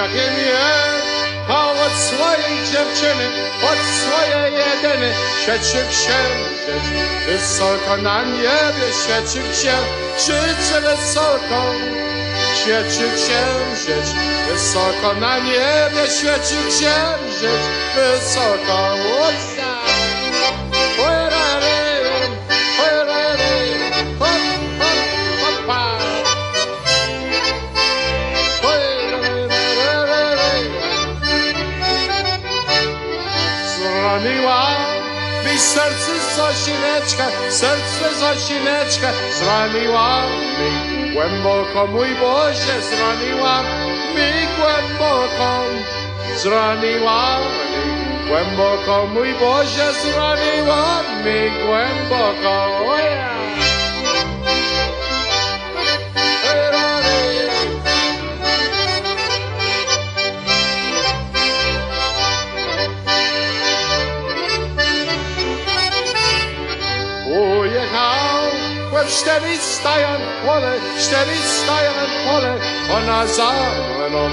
jakim jest. A od swojej dziewczyny, od swojej jedyny świecił się wysoko na niebie, świecił się życie wysoko. Świecił księżyc wysoko na niebie, świecił księżyc wysoko. Zraniła mi serce Zosineczka, zraniła mi głęboko, mój Boże, zraniła mi głęboko, zraniła mi głęboko, mój Boże, zraniła mi głęboko. Cztery stają pole, ona za mną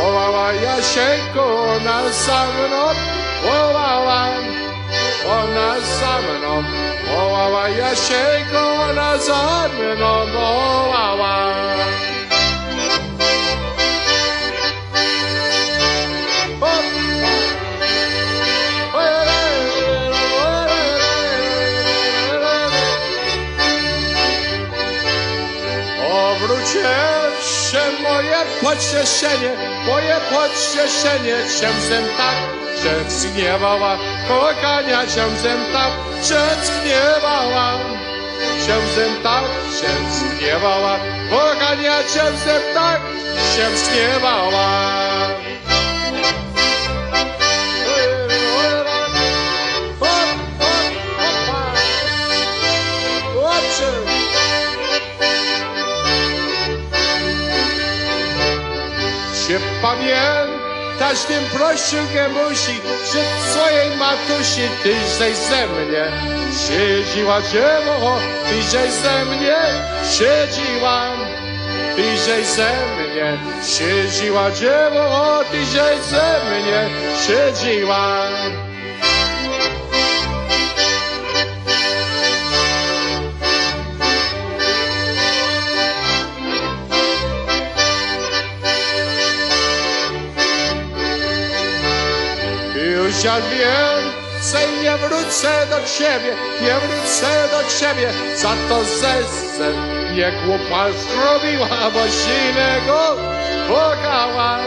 wołała, Jasieńko, ona za mną wołała, ona za mną wołała, Jasieńko, ona za mną wołała. Wróciwszy moje pocieszenie się zem tak, że zgniewała, kochania się zem tak, że zgniewała, się zem tak, że zgniewała, kochania się zem tak, się zgniewała. Czy pamiętasz tym prosił Gemusi, że swojej matusi tyś żeś ze mnie siedziła, dziewo, tyś żeś ze mnie siedziła, tyś żeś ze mnie siedziła, dziewo, tyś żeś ze mnie siedziła. Już ja więcej nie wrócę do ciebie, nie wrócę do ciebie, za to zezę mnie głupa zrobiła, bo silnego płakałam.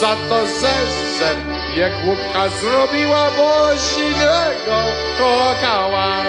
Za to zezę mnie głupka zrobiła, bo silnego płakałam.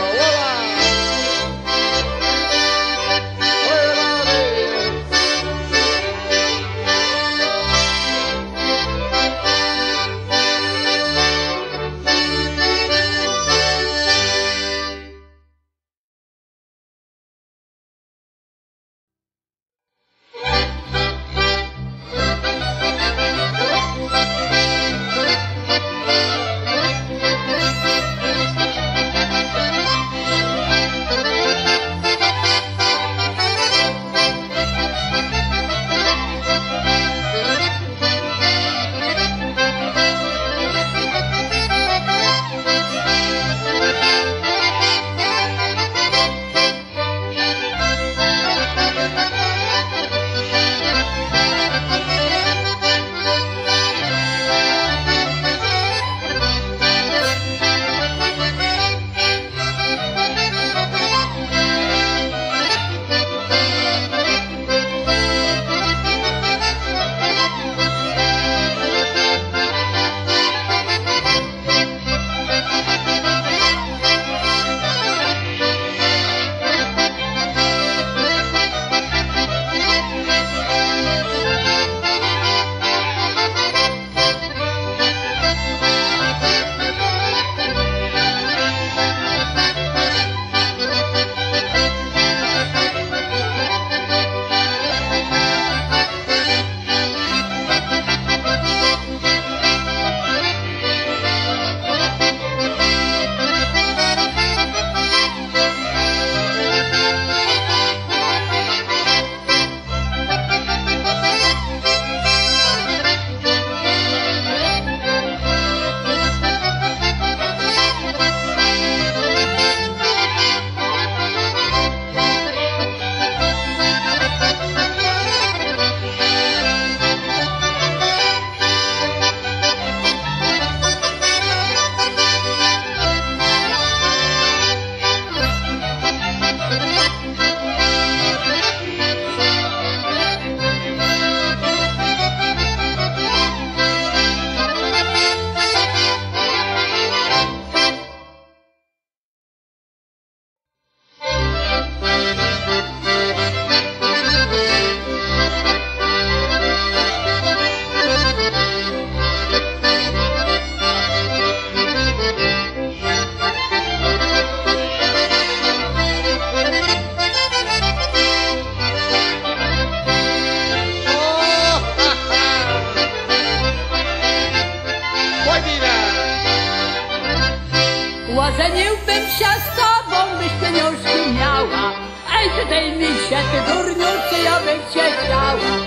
mi się, ty durniu, czy ja bym cię chciała.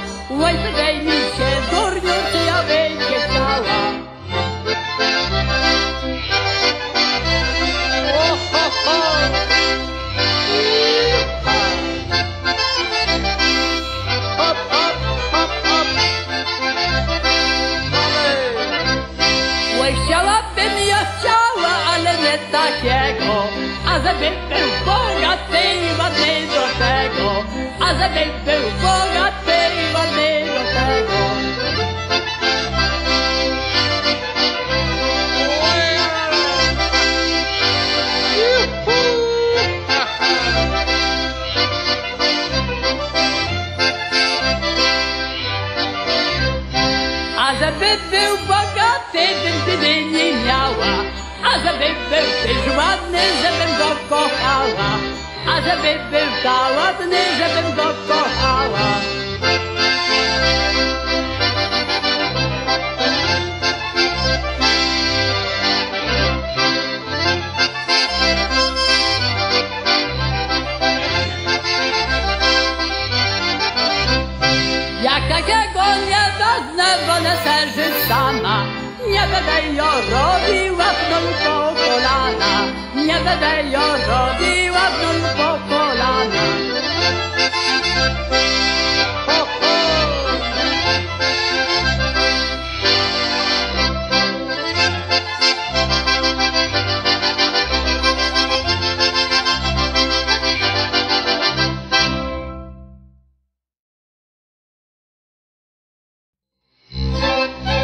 Oj, wydaj mi się, durniu, czy ja bym cię chciała. O, ho, ho. Hop, hop, hop, hop. Oj, chciałabym, ja chciała, ale nie takiego. A żeby był bogaty i ładny do tego, a żeby był bogaty i ładny do tego. A żeby był bogaty, bym wtedy nie miała. A żeby był też ładny, żebym go kochała. A żeby był ta ładny, żebym go kochała. Ja takiego nie doznę, bo nie serzy sama. Nie będę ją robiła w dół po kolana. Nie będę ją robiła w dół po kolana. Ho, ho.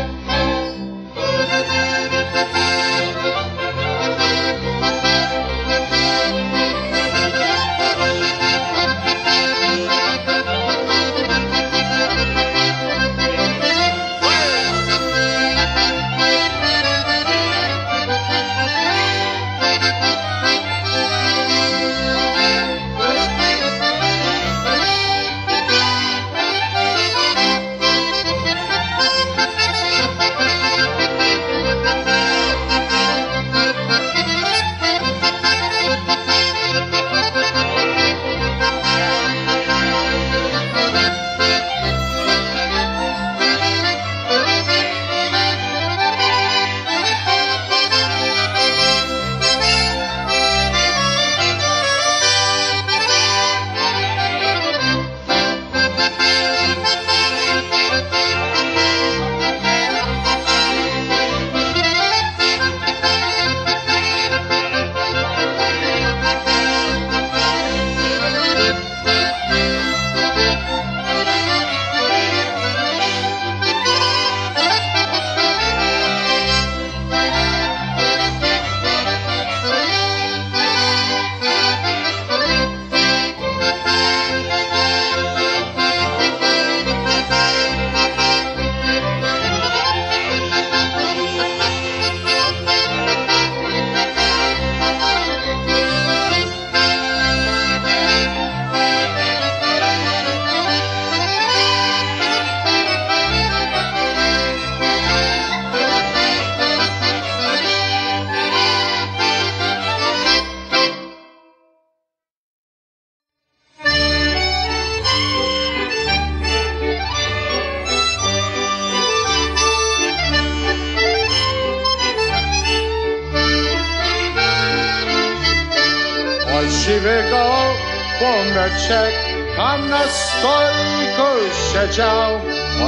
Pomeczek tam na stoliku siedział.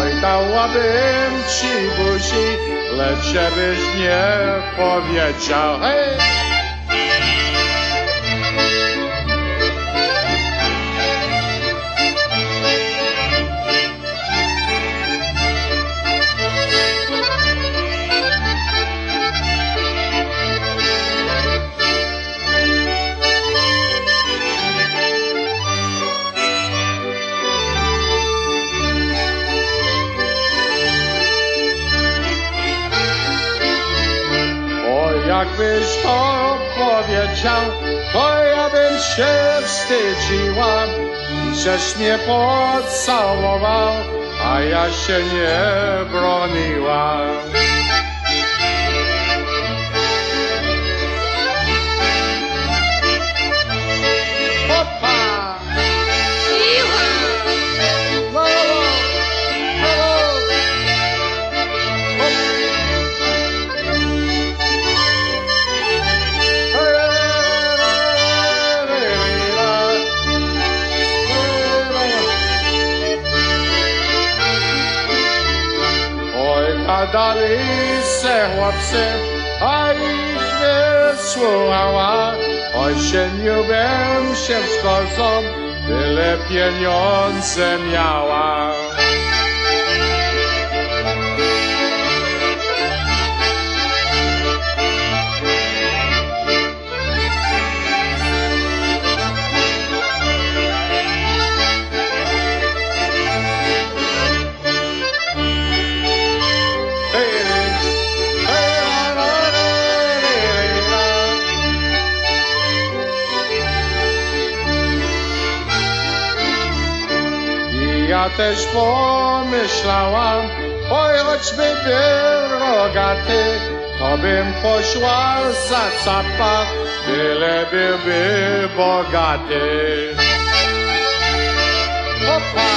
Oj, dałabym ci buzi, lecz żebyś nie powiedział. Hej! Jakbyś to powiedział, to ja bym się wstydziła. Żeś mnie pocałował, a ja się nie broniłam. Opa! dalej se chłopcy, oj wysłuchała. Osiem bym się z kozą, tyle pieniądze miała. Ja też pomyślałam, oj, choćby był rogaty, to bym poszła za capa, tyle byłby bogaty. Opa!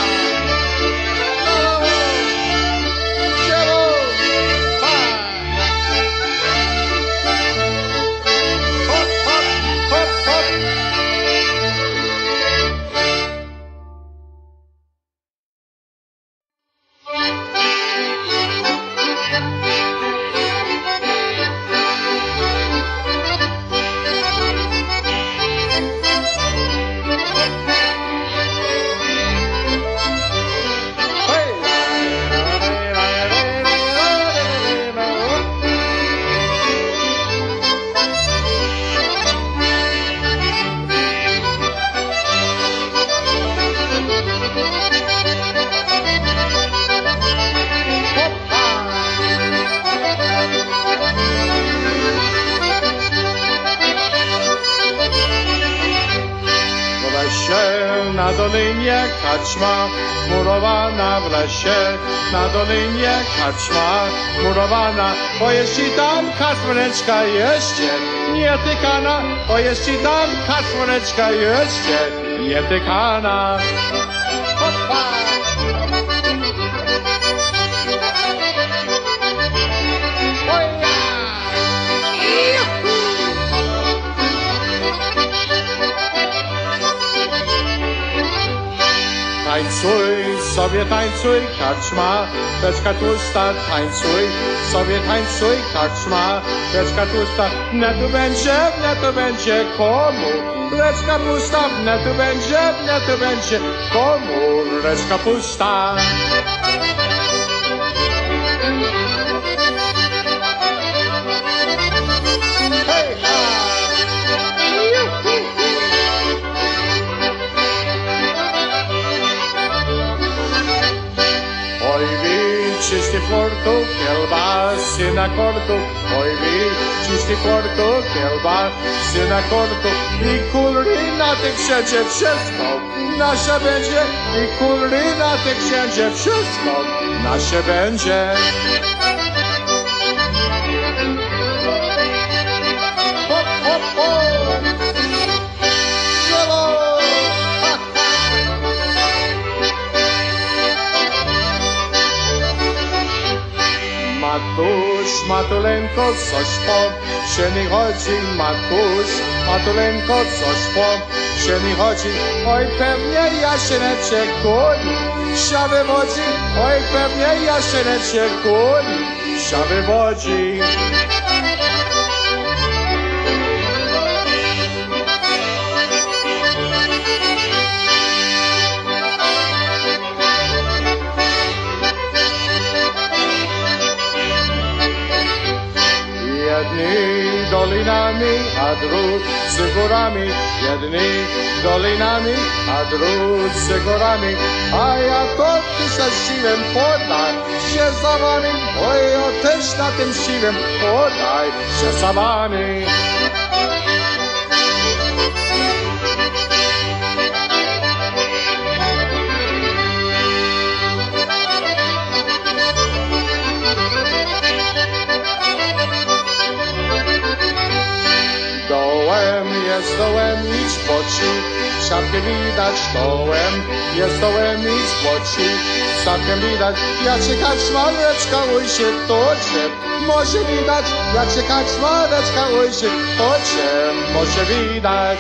Na dolinie kaczma, murowana w lesie. Na dolinie kaczma, murowana. Bo jeśli tam kacmreczka jeszcze nie tykana, bo jeśli tam kacmreczka jeszcze nie tykana. Tańcuj sobie, tańcuj, kaczma, beczka tłusta, tańcuj sobie, tańcuj, kaczma, beczka tłusta, wnet tu będzie komu, beczka pusta, wnet tu będzie komu, beczka pusta. Čistý fortu kelbasi na kortu, oj vi, čistý fortu kelbasi na kortu. I kulry na tym wszędzie wszystko nasze będzie, i kulry na tym wszędzie wszystko nasze będzie. Hop, hop, hop. Matuś, matuleńko, coś po się mi chodzi. Matuś, matuleńko, coś po się mi chodzi. Oj, pewnie ja się nie czekuli, wsia wywodzi. Oj, pewnie ja się nie czekuli, wsia wywodzi. Jedni dolinami, a drudzy górami. Jedni dolinami, a drudzy górami. A ja to też na siwym podaj się za wami. Oj, ja też na tym siwym podaj się za wami. Dołem i spoci, szafkę widać, dołem, jest dołem i spoci, szafkę widać, ja czekać mareczka, oj się toczy, może widać, ja czekać mareczka, oj się toczy, może widać.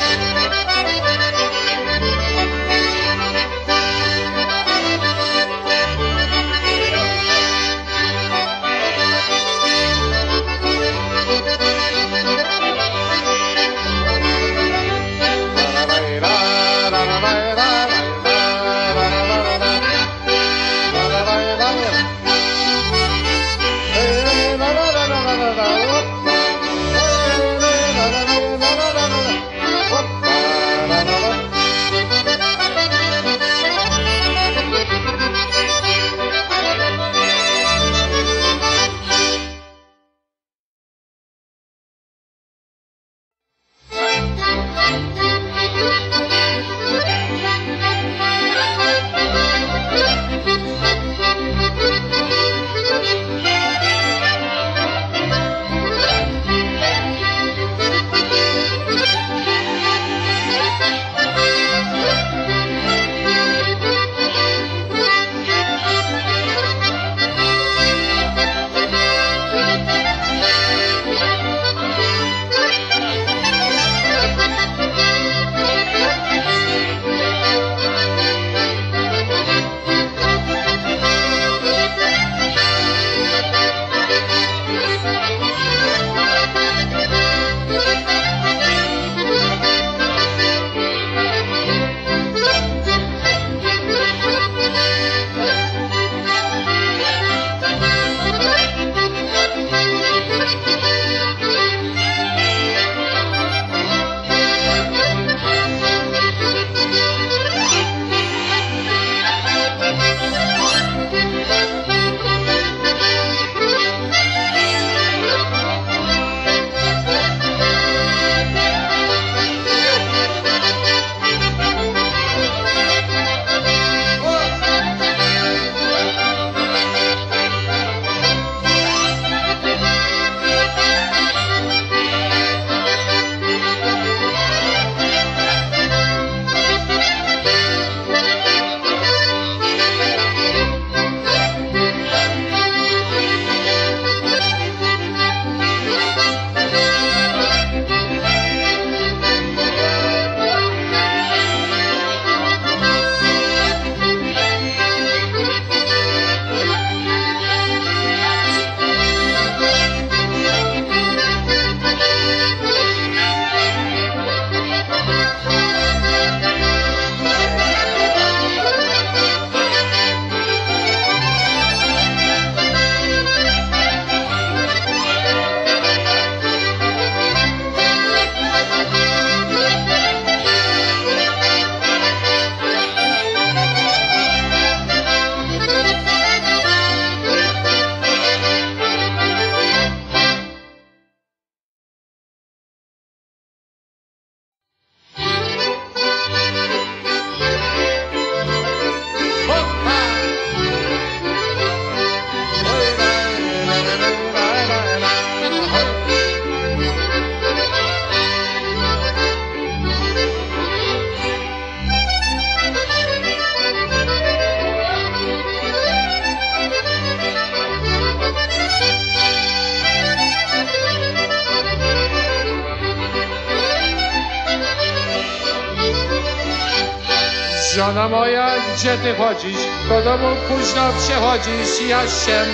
Żona moja, gdzie ty chodzisz? Do domu późno przychodzisz. Jasiem,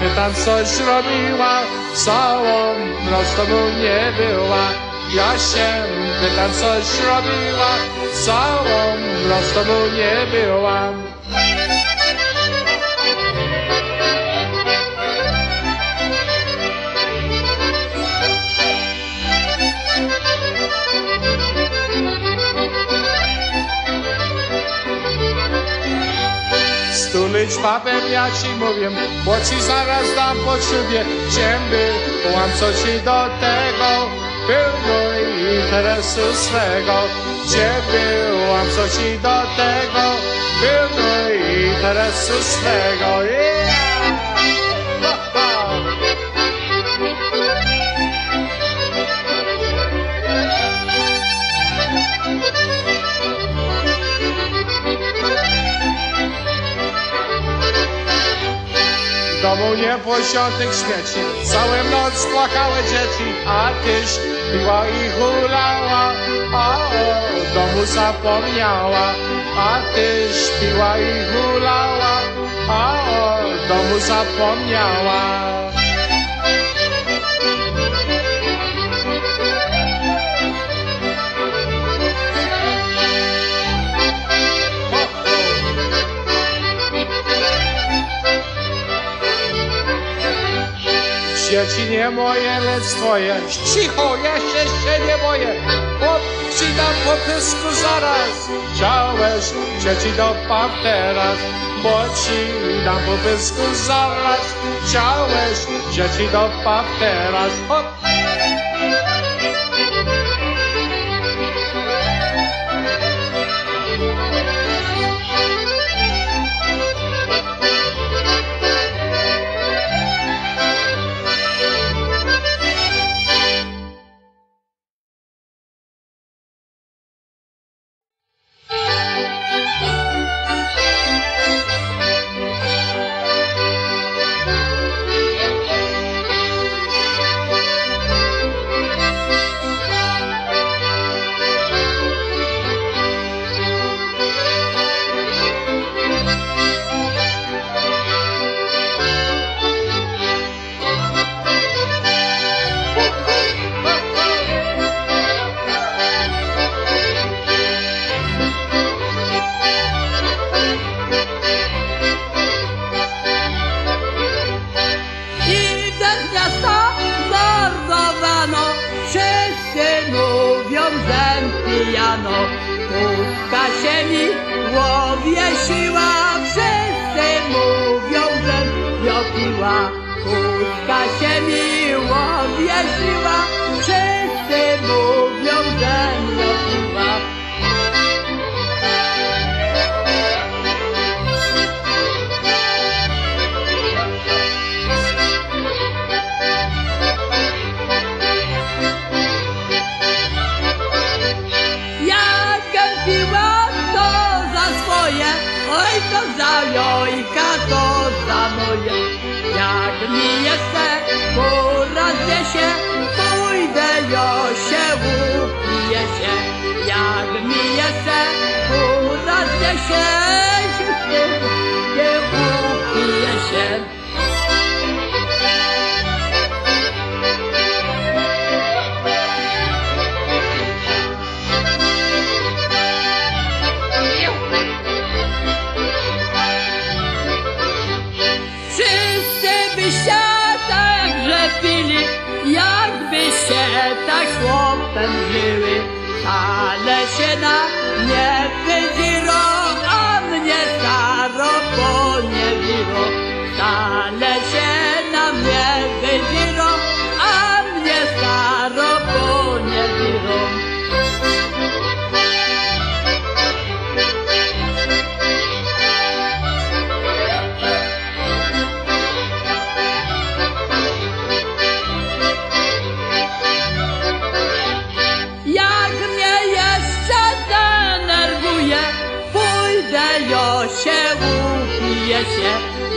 pytam, coś robiła? Całą noc domu nie była. Jasiem, pytam, coś robiła? Całą noc domu nie była. Stulić babem, ja ci mówię, bo ci zaraz dam po ślubie. Ciemny, byłam, co ci do tego, pilnuj interesu swego. Gdzie byłam, co ci do tego, pilnuj interesu swego. W domu niewłosionych śmieci, całą noc płakały dzieci, a tyś piła i hulała, a o domu zapomniała. A tyś piła i hulała, a o domu zapomniała. Dzieci nie moje, lecz twoje. Cicho, ja się nie boję. Chłop ci dam po pysku zaraz. Chciałeś, dzieci dopam teraz. Bo ci dam po pysku zaraz. Chciałeś, dzieci dopam teraz. Hop.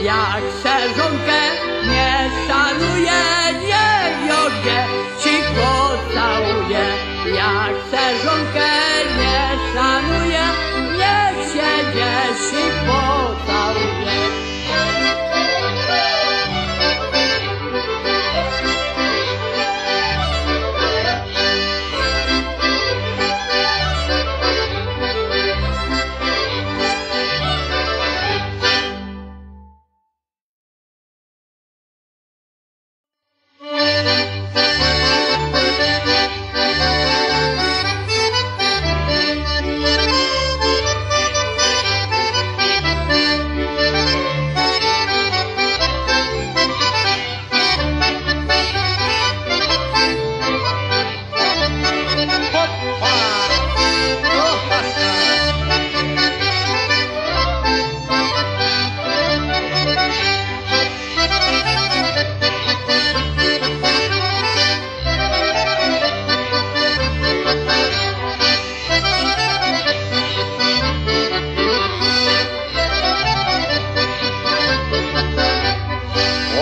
Jak chcę żonkę, nie szanuję, niech się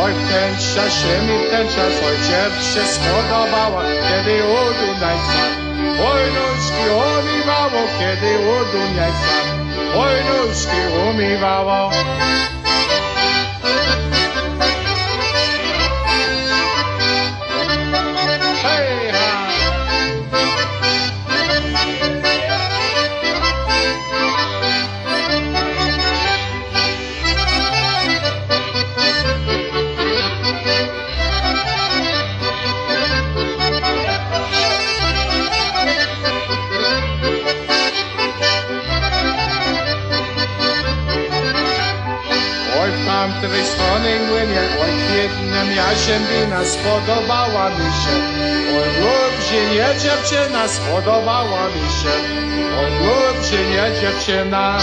Oj, ten czas, ojciec się spodobała, kiedy udunaj sam. Oj, nóżki umiwało, kiedy udunaj sam. Oj, nóżki umiwało. Tamtej stronie młynie, oj w jednym jasienbina spodobała mi się. Oj Lublinie dziewczyna spodobała mi się. Oj Lublinie dziewczyna.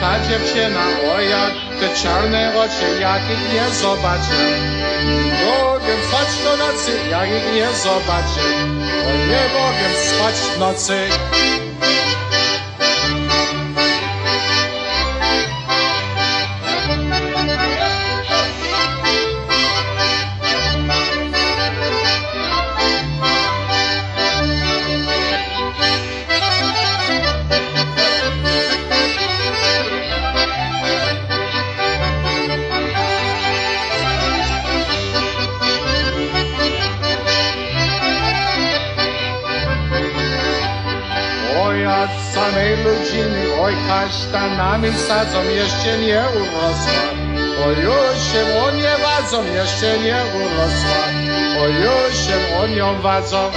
Ta dziewczyna, o jak te czarne oczy, jak ich nie zobaczę. Mogę spać do nocy, jak ich nie zobaczę. O nie mogę spać w nocy. Od samej ludziny, oj kasztanami sadzą, jeszcze nie urosła. Oj już się o nie wadzą, jeszcze nie urosła. Oj już się o nią wadzą.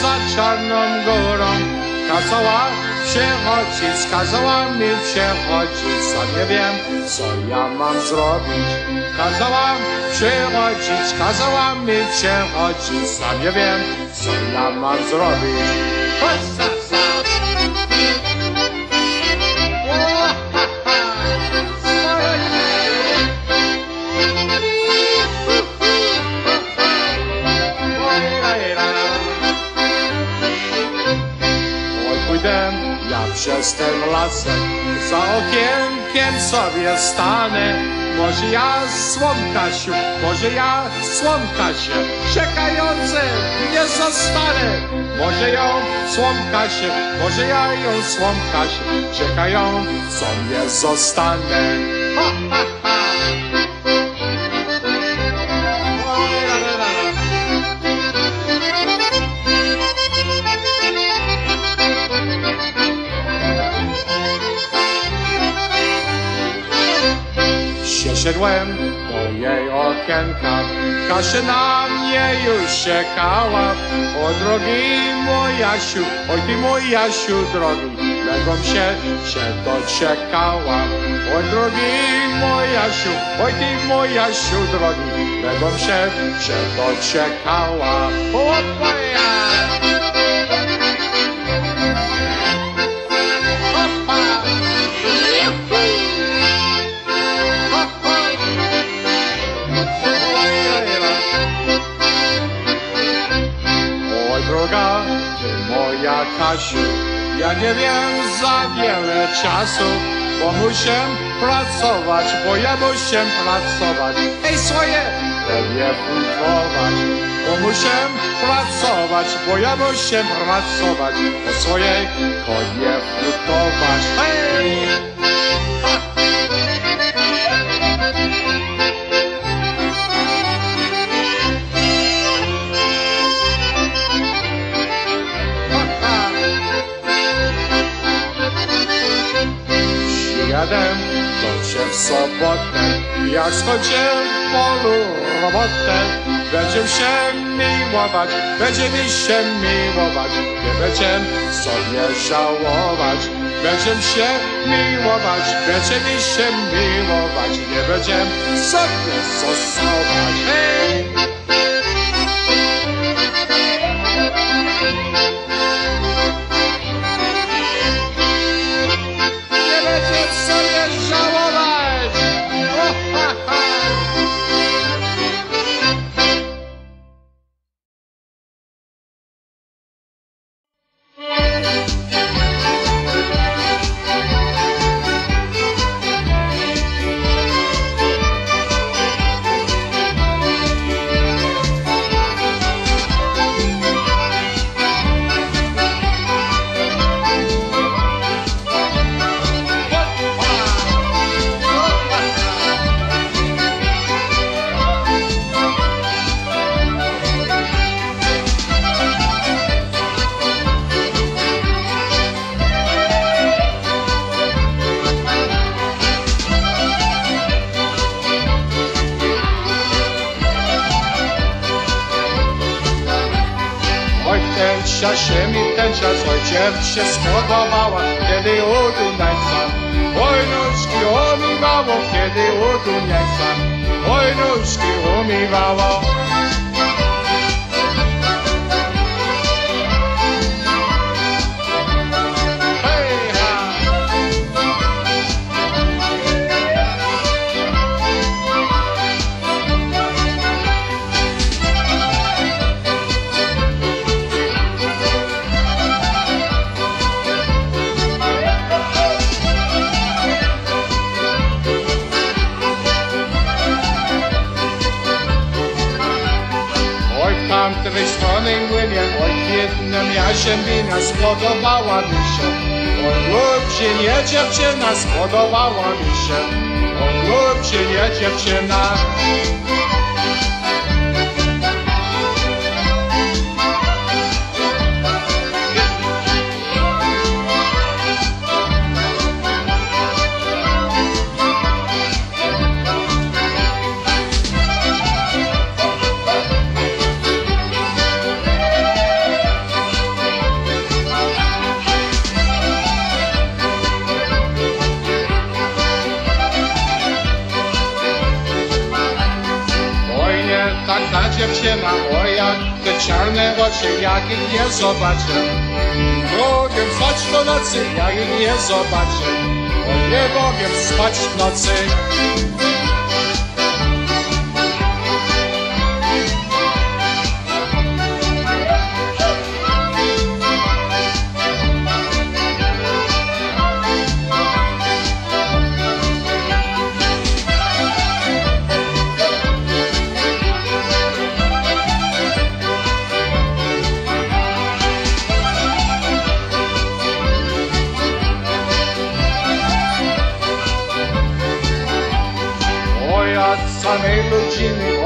Za czarną górą kazała przechodzić, kazała mi przechodzić, co nie wiem, co ja mam zrobić. Kazała mi przechodzić, co nie wiem, co ja mam zrobić. Przez ten lasek za okienkiem sobie stanę. Może ja słomka się czekające nie zostanę. Może ja ją słomka się czekającą nie zostanę. Ha, ha. Szedłem do jej okienka, Kasia na mnie już czekała. O drogi mój Jasiu, oj ty mój Jasiu drogi, legom się doczekała. O drogi mój Jasiu, oj ty mój Jasiu drogi, legom się doczekała. zaś ja nie wiem za wiele czasu, bo muszę pracować, bo ja muszę pracować. Ej, swoje pewnie fundować, bo muszę pracować, bo ja muszę pracować, o swojej konie flutować. Hej! Jadę do cię w sobotę, jak skończę w polu robotę. Będziemy się miłować, będziemy się miłować, nie będziemy sobie żałować. Będziemy się miłować, będziemy się miłować, nie będziemy sobie stosować. Hej! Oj, dziewczę spodobała, kiedy uduńca. Oj, nóżki umiwało, kiedy uduńca. Oj, nóżki umiwało. Ziemina spodobała mi się, o Lublinie dziewczyna spodobała mi się, o Lublinie dziewczyna. Dziewczyna, o jak te czarne oczy, jak ich nie zobaczę. Bogiem spać do nocy, jak ich nie zobaczę. O nie Bogiem spać w nocy.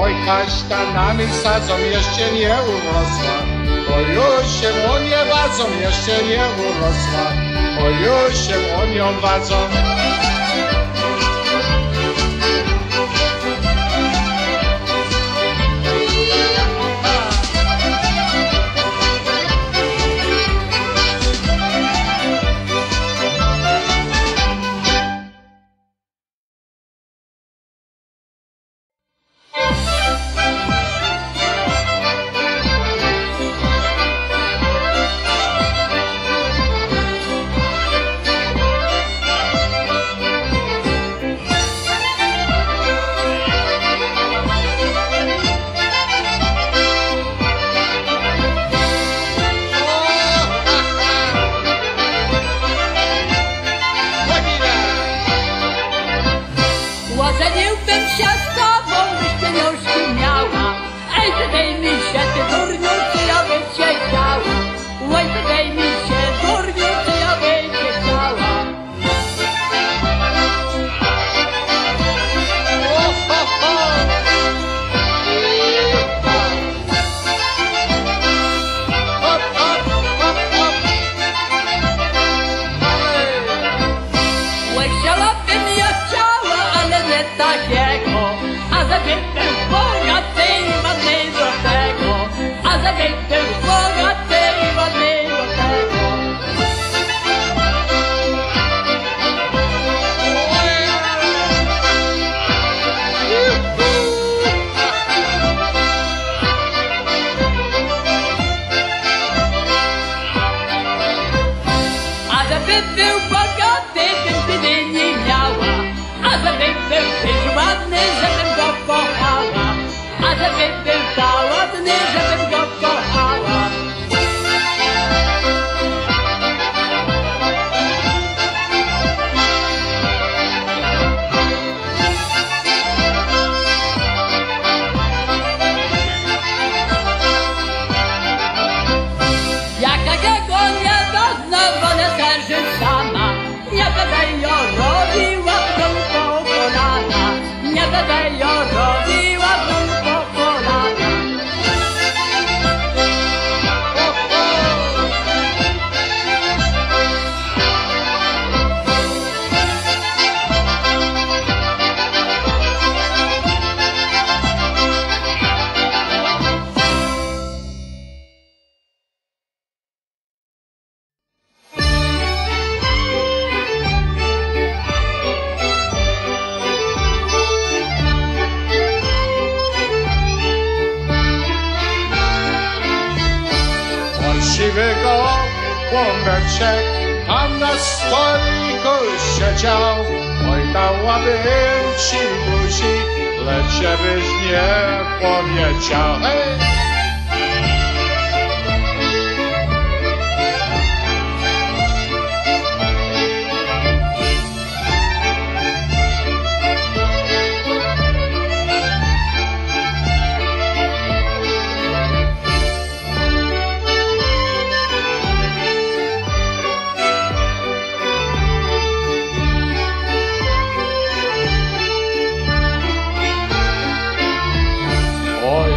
Oj, kasztanami sadzą, jeszcze nie urosła. Oj, już się o nie wadzą, jeszcze nie urosła. Oj, już się o nią wadzą. bym się z tobą pieniążki miała. Ej, ty daj mi się, ty durniu, czy ja bym się chciała. Oj, ty daj mi się, durniu, czy ja bym się chciała. O, ho, ho. Hop, hop, hop, hop. Oj, chciałabym ja chciała, ale nie takiego. A zabiegłem w Boga, ty i ładny do tego. A zabiegłem w Boga, ty i ładny do tego. A żeby był bogaty, tym ty nie miała. A żeby był tyś ładny, żebym go kochała. A żeby był ta ładny, żebym go kochała. Jak takiego nie dozna, wolę też żyć sama. Nie będę ją robiła w domu po kolana. Nie będę ją robiła w domu po kolana. O, o. Siwego chłopeczek tam na stoliku siedział. Oj, dałabym ci buzi, lecz się byś nie powiedział. Hej!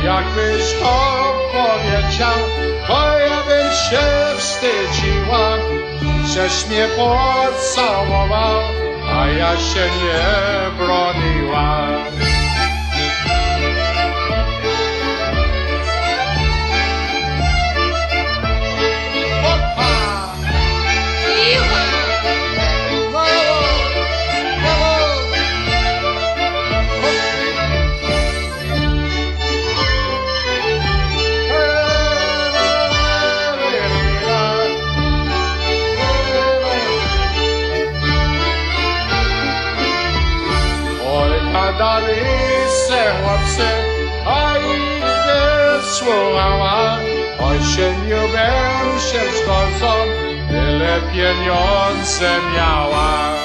Jakbyś to powiedział, to ja bym się wstydziła. Żeś mnie pocałował, a ja się nie broniła. Dali se chłopcy, a ich nie słuchała. Ośmieliłem się z końcą, tyle pieniądze miała.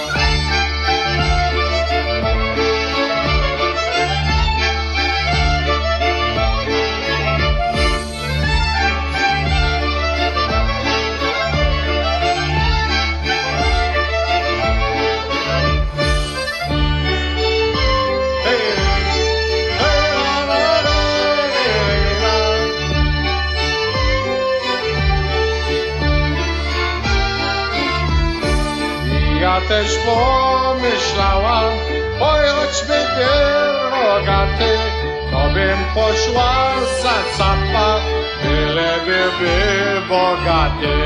Też pomyślałam, oj, choćby był rogaty, to bym poszła za capa, tyle by był bogaty.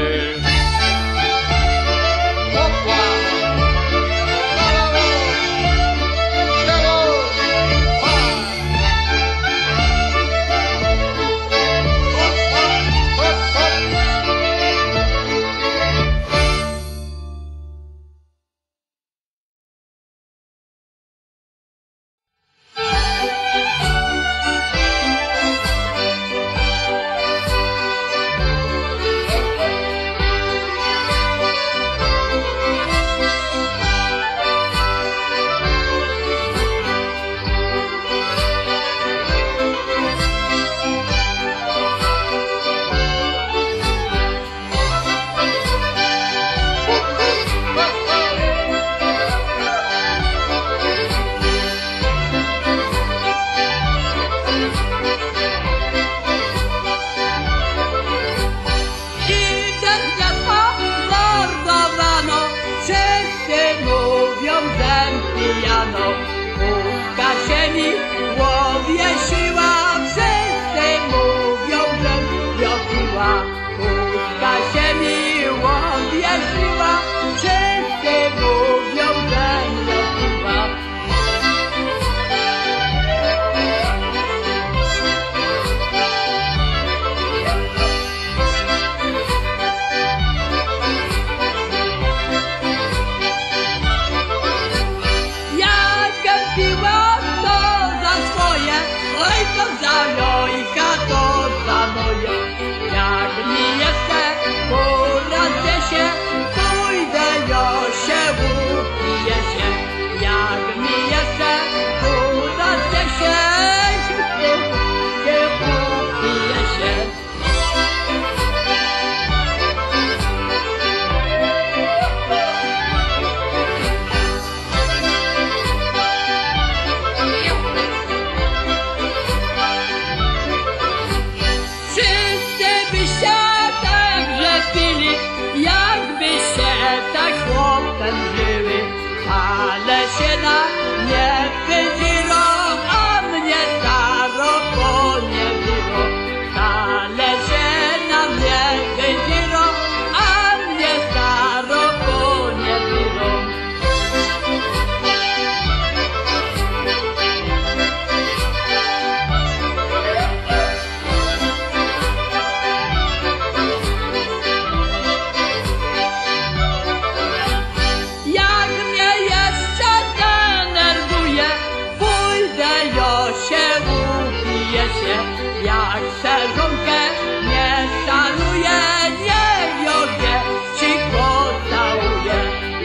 jak szerżonkę nie szanuje, nie wiodnie, ci pocałuje.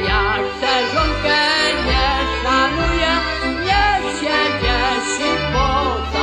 Jak szerżonkę nie szanuje, niech się ci pocałuje.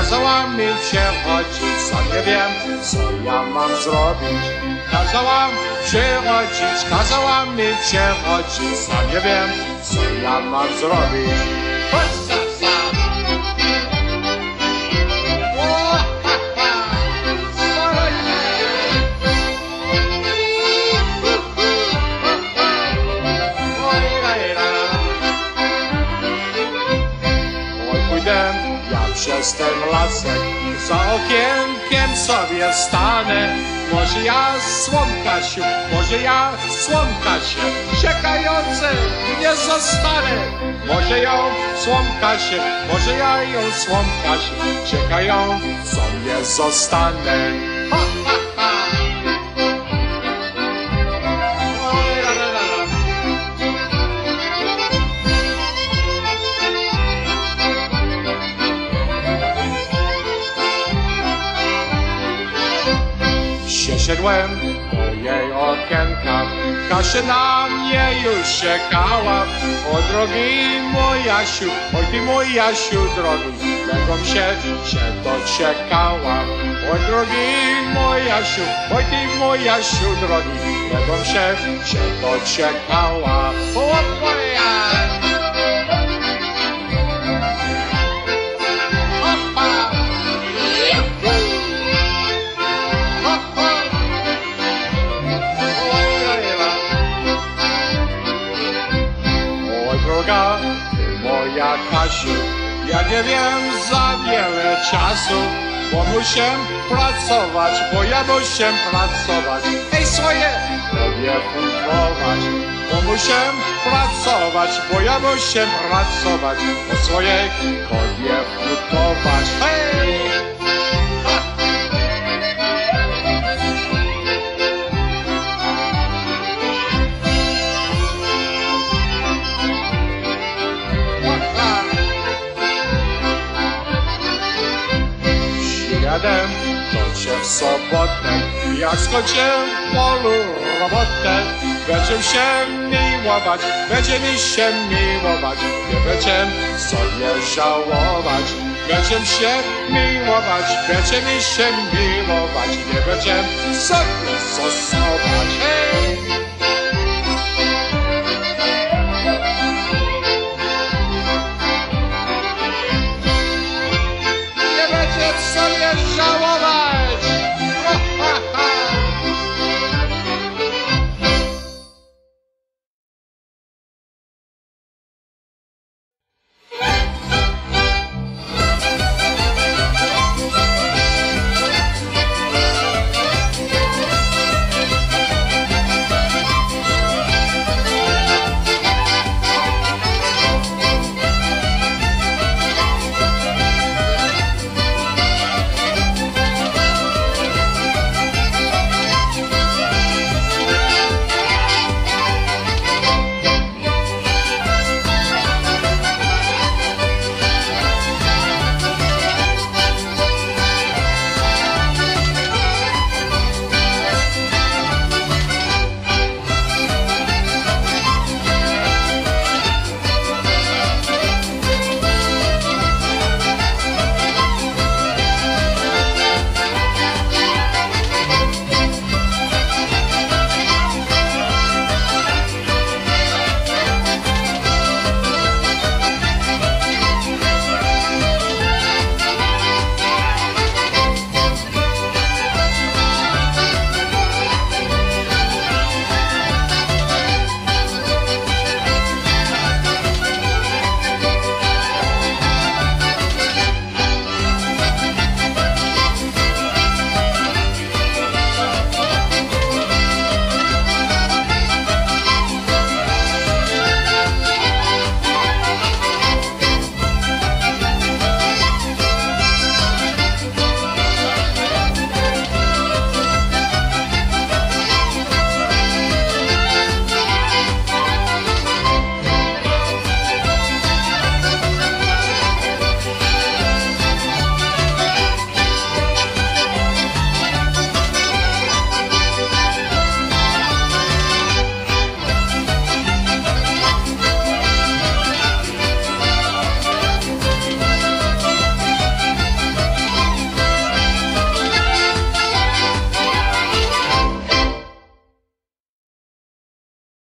Kazała mi przechodzić, sam nie wiem, co ja mam zrobić. Kazała przechodzić, kazała mi przechodzić, sam nie wiem, co ja mam zrobić. Przez ten lasek za okienkiem sobie stanę. Może ja słomkasiu, czekający nie zostanę. Może ją słomkasiu, może ja ją słomkasiu, czekającą nie zostanę. Ha, ha, ha. Przeszedłem do jej okienka, Kasia na mnie już czekała. O drogi mój Jasiu, oj ty mój Jasiu drogi, legom się doczekała. O drogi mój Jasiu, oj ty mój Jasiu drogi, legom się doczekała. Moja Kasiu, ja nie wiem za wiele czasu, bo muszę pracować, ej swoje robię fundować. Bo muszę pracować, o swojej robię fundować. Hej! To się w sobotę, jak skończę w polu robotę, będziemy się miłować, nie będziemy sobie żałować. Będziemy się miłować, nie będziemy sobie stosować. Hej!